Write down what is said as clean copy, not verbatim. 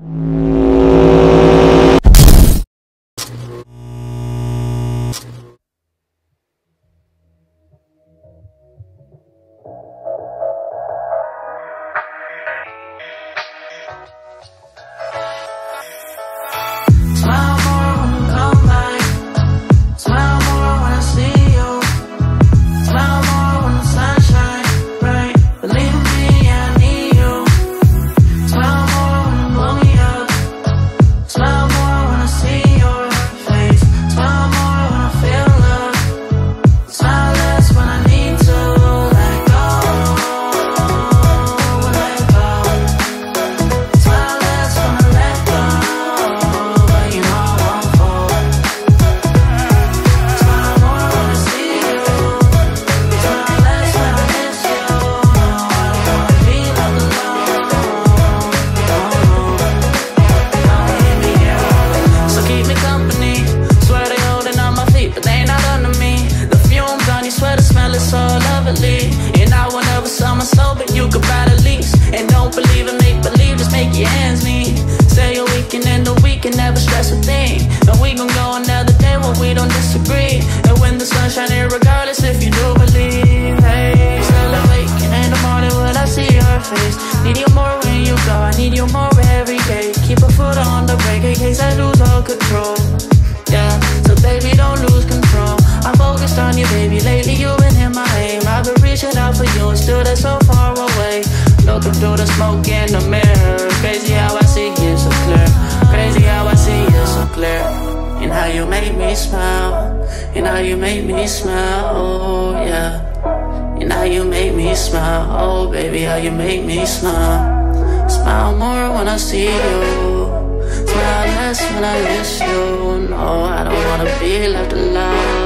And I will never sell my soul, but you could buy the lease. And don't believe in make-believe, just make your hands meet. Say you're weak and end the week and never stress a thing. And we gon' go another day when we don't disagree. And when the sun's shining, regardless if you do believe. Hey, still awaken in the morning when I see your face. Need you more when you go, I need you more every day. Keep a foot on the brake in case I lose all control. Yeah, so baby, don't lose control. I'm focused on you, baby, lately you've been in my aim. I've been reaching out for you and still that's so far away. Looking through the smoke in the mirror. Crazy how I see you so clear. Crazy how I see you so clear. And how you make me smile. And how you make me smile, oh yeah. And how you make me smile, oh baby, how you make me smile. Smile more when I see you. Smile less when I miss you. No, I don't wanna be left alone.